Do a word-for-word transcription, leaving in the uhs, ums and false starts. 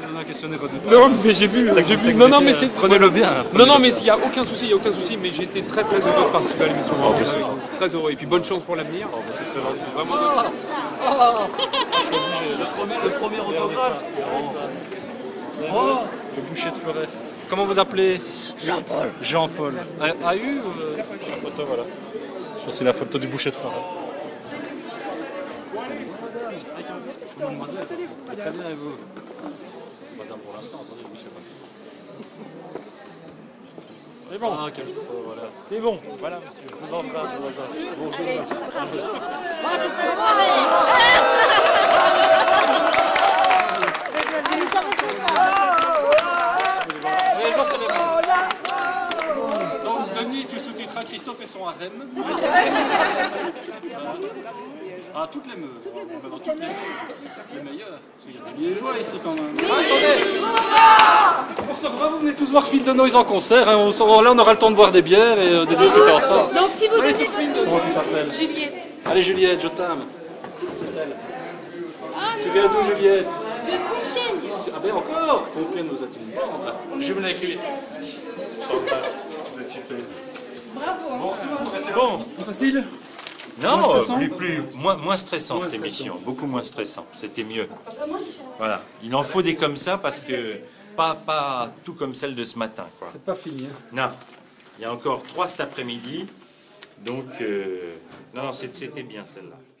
Je n'en questionnais pas du tout. Non, mais j'ai vu. Ça, j'ai vu. Non, non, mais c'est. Prenez-le bien. Non, non, mais il n'y a aucun souci, il n'y a aucun souci. Mais j'ai été très, très heureux de participer à l'émission. Oh, euh, euh, très heureux. Et puis bonne chance pour l'avenir. Oh, c'est très gentil. Vraiment. Oh, oh. Le premier, le premier autographe. Oh. Oh. Le boucher de Fleuret. Comment vous appelez? Jean-Paul. Jean-Paul. A eu euh... la photo, voilà. Je pense que c'est la photo du boucher de Fleuret. Très bien, et vous? Madame, pour l'instant, attendez, monsieur, pas fini. C'est bon. Ah, okay. Voilà. C'est bon. Voilà, monsieur. Je vous embrasse. Bonjour. Bonjour. Donc, Denis, tu sous-titreras Christophe et son harem. Ah, toutes les meufs. Toutes les meufs. Toutes les meufs. Les meilleurs. Parce qu'il y a des liégeois ici quand même. Oui. Ah, attendez. Pour ce repas, vous venez tous voir Phil de Noise en concert. Hein. On, là, on aura le temps de boire des bières et euh, de si discuter vous... ensemble. Donc, si vous donnez votre... Juliette. Allez, Juliette, je t'aime. C'est elle. Ah, tu viens d'où, Juliette? De Compiègne. Ah, ben encore Compiègne, vous êtes une bande. Je me l'ai écrit. Vous êtes super. Bravo. Bon, bon. Facile. Non, moins plus, plus, moins, moins stressant moins cette stressant. émission, beaucoup moins stressant, c'était mieux. Voilà, il en faut des comme ça parce que pas, pas tout comme celle de ce matin. C'est pas fini. Hein. Non, il y a encore trois cet après-midi, donc euh, non, non c'était bien celle-là.